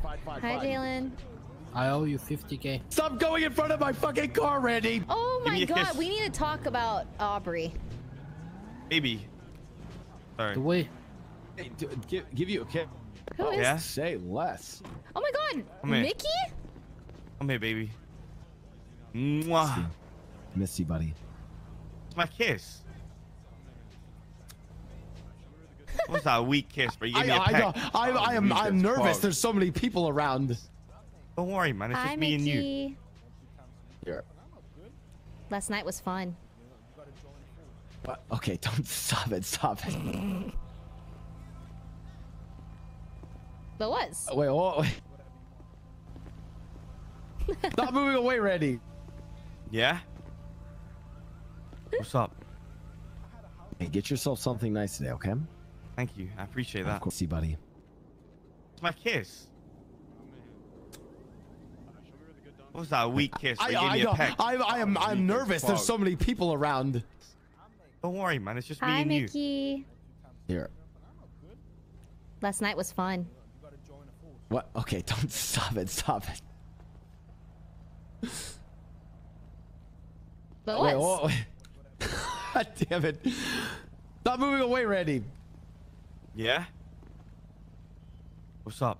Jaylen. Hi, Jaylen. I owe you 50K. Stop going in front of my fucking car, Randy. Oh my god, we need to talk about Aubrey. Maybe. Sorry. The way. Hey, give you a kick. Who is? Yeah. Say less. Oh my god, Mickey? Come here, baby. Mwah. Miss you, buddy. It's my kiss. What's that weak kiss, bro? You gave me a peck. I'm nervous. There's so many people around. Don't worry, man. It's just me and you. Yeah. Last night was fun. What? Okay, don't stop it. Stop it. But was. Wait, oh, wait. Stop moving away, Randy. Yeah? What's up? Hey, get yourself something nice today, okay? Thank you. I appreciate that. Of course, buddy. It's my kiss. What was that weak kiss? I'm nervous. There's so many people around. Don't worry, man. It's just me and you. Hi, Mickey. Here. Last night was fun. What? Okay, don't stop it. Stop it. But what? Oh, God damn it. Stop moving away, Randy. Yeah? What's up?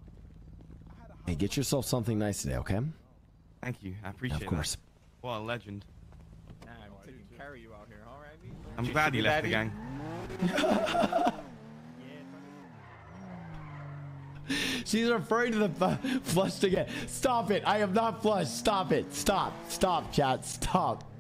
Hey, get yourself something nice today, okay? Thank you. I appreciate it. Of course. That. What a legend. Nah, I couldn't carry you out here, all right? I'm glad you left the gang. She's referring to the flushed again. Stop it. I am not flushed. Stop it. Stop. Stop, chat. Stop.